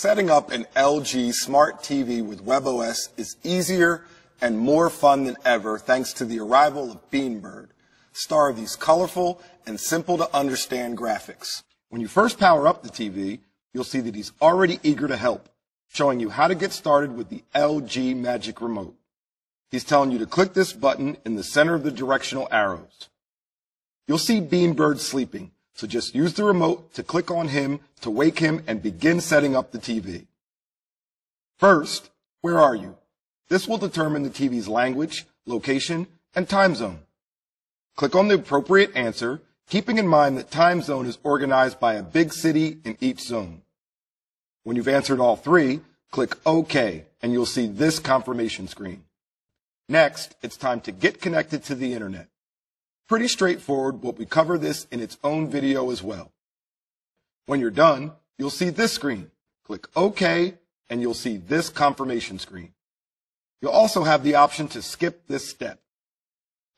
Setting up an LG smart TV with WebOS is easier and more fun than ever thanks to the arrival of Bean Bird, star of these colorful and simple to understand graphics. When you first power up the TV, you'll see that he's already eager to help, showing you how to get started with the LG Magic Remote. He's telling you to click this button in the center of the directional arrows. You'll see Bean Bird sleeping, so just use the remote to click on him to wake him and begin setting up the TV. First, where are you? This will determine the TV's language, location, and time zone. Click on the appropriate answer, keeping in mind that time zone is organized by a big city in each zone. When you've answered all three, click OK, and you'll see this confirmation screen. Next, it's time to get connected to the internet. Pretty straightforward, but we cover this in its own video as well. When you're done, you'll see this screen. Click OK, and you'll see this confirmation screen. You'll also have the option to skip this step.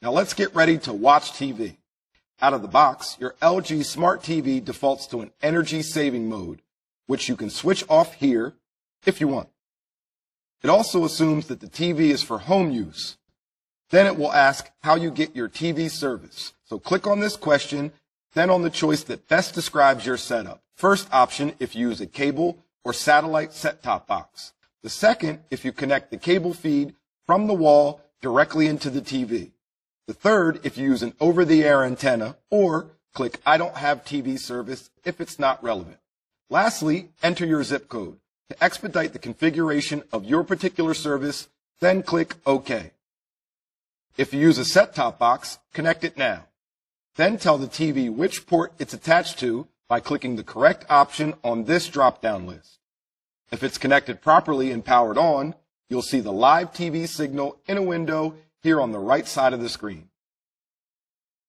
Now let's get ready to watch TV. Out of the box, your LG Smart TV defaults to an energy saving mode, which you can switch off here if you want. It also assumes that the TV is for home use. Then it will ask how you get your TV service. So click on this question, then on the choice that best describes your setup. First option if you use a cable or satellite set-top box. The second if you connect the cable feed from the wall directly into the TV. The third if you use an over-the-air antenna, or click I don't have TV service if it's not relevant. Lastly, enter your zip code. To expedite the configuration of your particular service, then click OK. If you use a set-top box, connect it now. Then tell the TV which port it's attached to by clicking the correct option on this drop-down list. If it's connected properly and powered on, you'll see the live TV signal in a window here on the right side of the screen.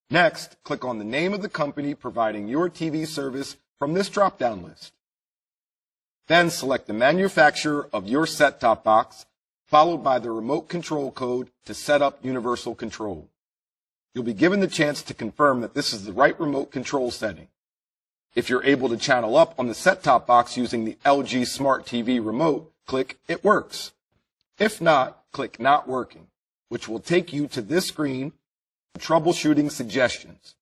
Next, click on the name of the company providing your TV service from this drop-down list. Then select the manufacturer of your set-top box, followed by the remote control code to set up universal control. You'll be given the chance to confirm that this is the right remote control setting. If you're able to channel up on the set-top box using the LG Smart TV remote, click It Works. If not, click Not Working, which will take you to this screen for troubleshooting suggestions.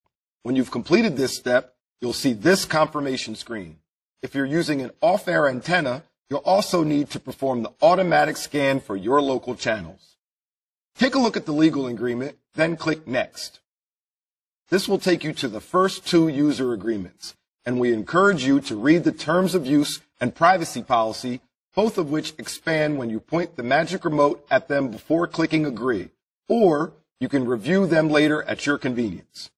When you've completed this step, you'll see this confirmation screen. If you're using an off-air antenna, you'll also need to perform the automatic scan for your local channels. Take a look at the legal agreement, then click Next. This will take you to the first two user agreements, and we encourage you to read the terms of use and privacy policy, both of which expand when you point the Magic Remote at them before clicking Agree, or you can review them later at your convenience.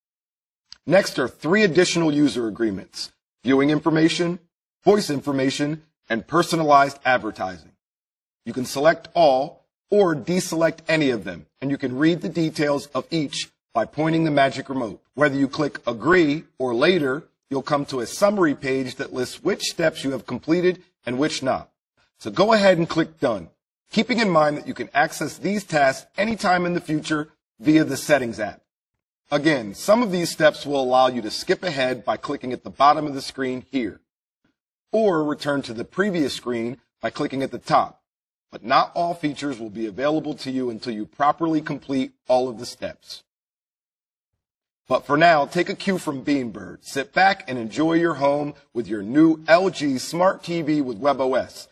Next are three additional user agreements: viewing information, voice information, and personalized advertising. You can select all or deselect any of them, and you can read the details of each by pointing the Magic Remote. Whether you click Agree or Later, you'll come to a summary page that lists which steps you have completed and which not. So go ahead and click Done, keeping in mind that you can access these tasks anytime in the future via the Settings app. Again, some of these steps will allow you to skip ahead by clicking at the bottom of the screen here, or return to the previous screen by clicking at the top, but not all features will be available to you until you properly complete all of the steps. But for now, take a cue from Bean Bird, sit back and enjoy your home with your new LG Smart TV with WebOS.